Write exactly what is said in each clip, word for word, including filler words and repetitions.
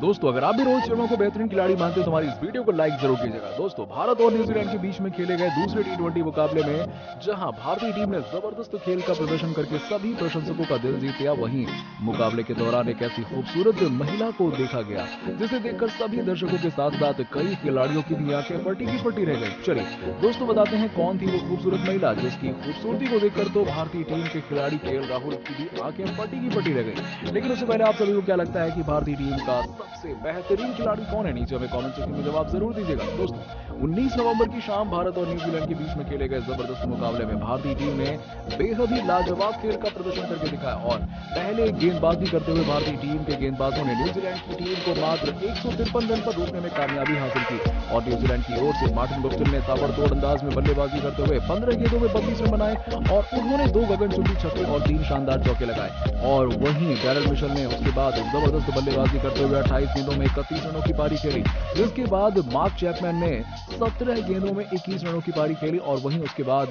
दोस्तों अगर आप भी रोहित शर्मा को बेहतरीन खिलाड़ी मानते हो तो हमारी इस वीडियो को लाइक जरूर कीजिएगा। दोस्तों भारत और न्यूजीलैंड के बीच में खेले गए दूसरे टी ट्वेंटी मुकाबले में जहां भारतीय टीम ने जबरदस्त खेल का प्रदर्शन करके सभी प्रशंसकों का दिल जीत लिया, वहीं मुकाबले के दौरान एक ऐसी खूबसूरत महिला को देखा गया जिसे देखकर सभी दर्शकों के साथ साथ कई खिलाड़ियों की भी आंखें फटी की फटी रह गई। चलिए दोस्तों बताते हैं कौन थी वो खूबसूरत महिला जिसकी खूबसूरती को देखकर तो भारतीय टीम के खिलाड़ी केएल राहुल की भी आंखें फटी की फटी रह गई। लेकिन उससे पहले आप सभी को क्या लगता है कि भारतीय टीम का सबसे बेहतरीन खिलाड़ी कौन है? नीचे हमें कमेंट सेक्शन में जवाब जरूर दीजिएगा। दोस्तों उन्नीस नवंबर की शाम भारत और न्यूजीलैंड के बीच में खेले गए जबरदस्त मुकाबले में भारतीय टीम ने बेहद ही लाजवाब खेल का प्रदर्शन करके दिखाया और पहले गेंदबाजी करते हुए भारतीय टीम के गेंदबाजों ने न्यूजीलैंड की टीम को मात्र एक सौ तिरपन रन पर रोकने में कामयाबी हासिल की और न्यूजीलैंड की ओर से मार्टिन बुक्टिन ने ताबड़तोड़ अंदाज में बल्लेबाजी करते हुए पंद्रह गेंदों में बत्तीस रन बनाए और उन्होंने दो गगनचुंबी छक्के और तीन शानदार चौके लगाए। और वहीं कैरल मिशन ने उसके बाद जबरदस्त बल्लेबाजी करते हुए अट्ठाईस गेंदों में इकतीस रनों की पारी खेली, जिसके बाद मार्क चैपमैन ने सत्रह गेंदों में इक्कीस रनों की पारी खेली और वहीं उसके बाद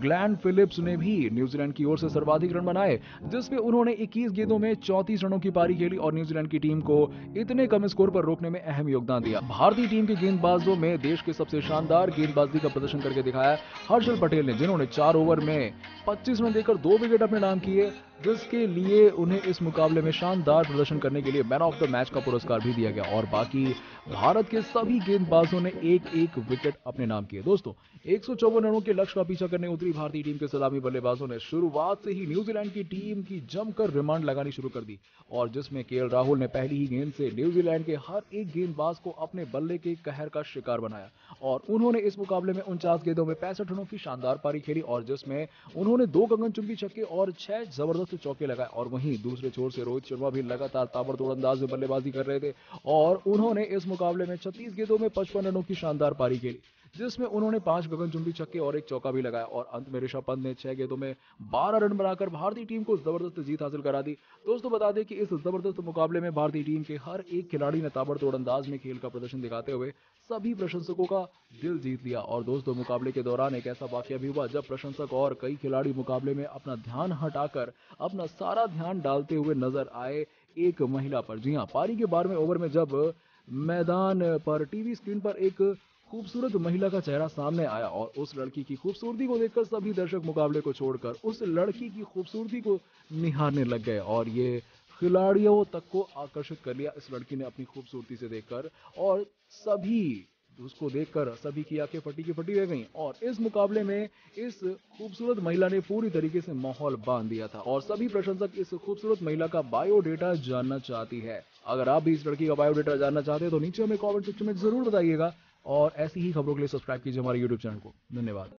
ग्लैन फिलिप्स ने भी न्यूजीलैंड की ओर से सर्वाधिक रन बनाए जिसपे उन्होंने इक्कीस गेंदों में चौंतीस रनों की पारी खेली और न्यूजीलैंड की टीम को इतने कम स्कोर पर रोकने में अहम योगदान दिया। भारतीय टीम के गेंदबाजों में देश के सबसे शानदार गेंदबाजी का प्रदर्शन करके दिखाया हर्षल पटेल ने, जिन्होंने चार ओवर में पच्चीस रन देकर दो विकेट अपने नाम किए, जिसके लिए उन्हें इस मुकाबले में शानदार प्रदर्शन करने के लिए मैन ऑफ द मैच का पुरस्कार भी दिया गया और बाकी भारत के सभी गेंदबाजों ने एक एक विकेट अपने नाम किए। दोस्तों एक सौ चौवन रनों के लक्ष्य का पीछा करने उतरी भारतीय टीम के सलामी बल्लेबाजों ने शुरुआत से ही न्यूजीलैंड की टीम की जमकर रिमांड लगानी शुरू कर दी और जिसमें केएल राहुल ने पहली ही गेंद से न्यूजीलैंड के हर एक गेंदबाज को अपने बल्ले के कहर का शिकार बनाया और उन्होंने इस मुकाबले में उनचास गेंदों में पैंसठ रनों की शानदार पारी खेली और जिसमें उन्होंने दो गगनचुंबी छक्के और छह जबरदस्त चौके लगाए। और वहीं दूसरे छोर से रोहित शर्मा भी लगातार ताबड़तोड़ अंदाज में बल्लेबाजी कर रहे थे और उन्होंने इस मुकाबले में छत्तीस गेंदों में पचपन रनों की शानदार पारी खेली, जिसमें उन्होंने पांच गगनचुंबी छक्के और एक चौका भी लगाया और अंत में ऋषभ पंत ने छह गेंदों में बारह रन बनाकर भारतीय टीम को जबरदस्त जीत हासिल करा दी। दोस्तों बता दें कि इस जबरदस्त मुकाबले में भारतीय टीम के हर एक खिलाड़ी ने ताबड़तोड़ अंदाज में खेल का प्रदर्शन दिखाते हुए सभी प्रशंसकों का दिल जीत लिया। और दोस्तों मुकाबले के दौरान एक ऐसा वाकया भी हुआ जब प्रशंसक और कई खिलाड़ी मुकाबले में अपना ध्यान हटाकर अपना सारा ध्यान डालते हुए नजर आए एक महिला पर। जी हाँ, पारी के बारहवें ओवर में जब मैदान पर टीवी स्क्रीन पर एक खूबसूरत महिला का चेहरा सामने आया और उस लड़की की खूबसूरती को देखकर सभी दर्शक मुकाबले को छोड़कर उस लड़की की खूबसूरती को निहारने लग गए और ये खिलाड़ियों तक को आकर्षित कर लिया। इस लड़की ने अपनी खूबसूरती से देखकर और सभी उसको देखकर सभी की आंखें फटी की फटी रह गईं और इस मुकाबले में इस खूबसूरत महिला ने पूरी तरीके से माहौल बांध दिया था और सभी प्रशंसक इस खूबसूरत महिला का बायोडेटा जानना चाहती है। अगर आप भी इस लड़की का बायोडेटा जानना चाहते हैं तो नीचे हमें कॉमेंट सेक्शन में जरूर बताइएगा और ऐसी ही खबरों के लिए सब्सक्राइब कीजिए हमारे यूट्यूब चैनल को। धन्यवाद।